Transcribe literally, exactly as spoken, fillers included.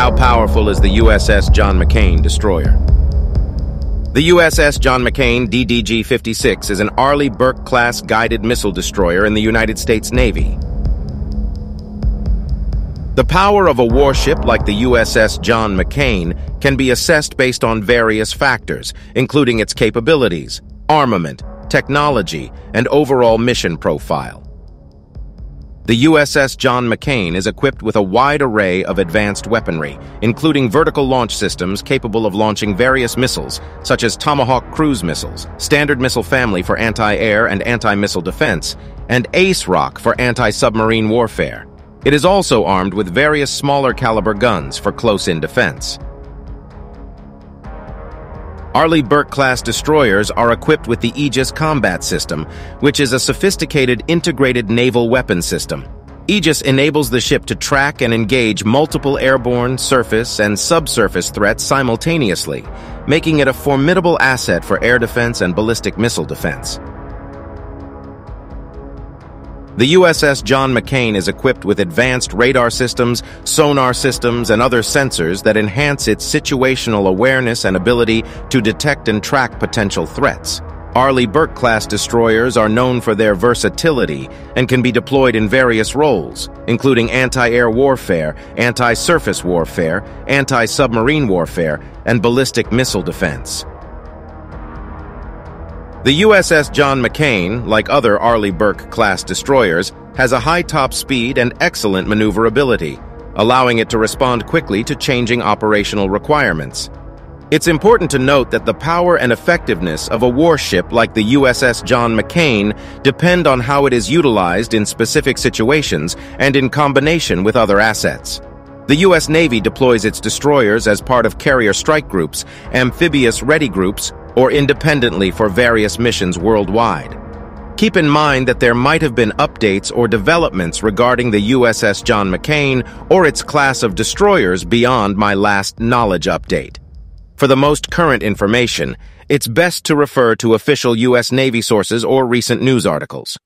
How powerful is the U S S John McCain destroyer? The U S S John McCain D D G fifty-six is an Arleigh Burke-class guided missile destroyer in the United States Navy. The power of a warship like the U S S John McCain can be assessed based on various factors, including its capabilities, armament, technology, and overall mission profile. The U S S John McCain is equipped with a wide array of advanced weaponry, including vertical launch systems capable of launching various missiles, such as Tomahawk cruise missiles, Standard Missile Family for anti-air and anti-missile defense, and ASROC for anti-submarine warfare. It is also armed with various smaller caliber guns for close-in defense. Arleigh Burke-class destroyers are equipped with the Aegis Combat System, which is a sophisticated integrated naval weapon system. Aegis enables the ship to track and engage multiple airborne, surface, and subsurface threats simultaneously, making it a formidable asset for air defense and ballistic missile defense. The U S S John McCain is equipped with advanced radar systems, sonar systems, and other sensors that enhance its situational awareness and ability to detect and track potential threats. Arleigh Burke-class destroyers are known for their versatility and can be deployed in various roles, including anti-air warfare, anti-surface warfare, anti-submarine warfare, and ballistic missile defense. The U S S John McCain, like other Arleigh Burke-class destroyers, has a high top speed and excellent maneuverability, allowing it to respond quickly to changing operational requirements. It's important to note that the power and effectiveness of a warship like the U S S John McCain depend on how it is utilized in specific situations and in combination with other assets. The U S Navy deploys its destroyers as part of carrier strike groups, amphibious ready groups, or independently for various missions worldwide. Keep in mind that there might have been updates or developments regarding the U S S John McCain or its class of destroyers beyond my last knowledge update. For the most current information, it's best to refer to official U S Navy sources or recent news articles.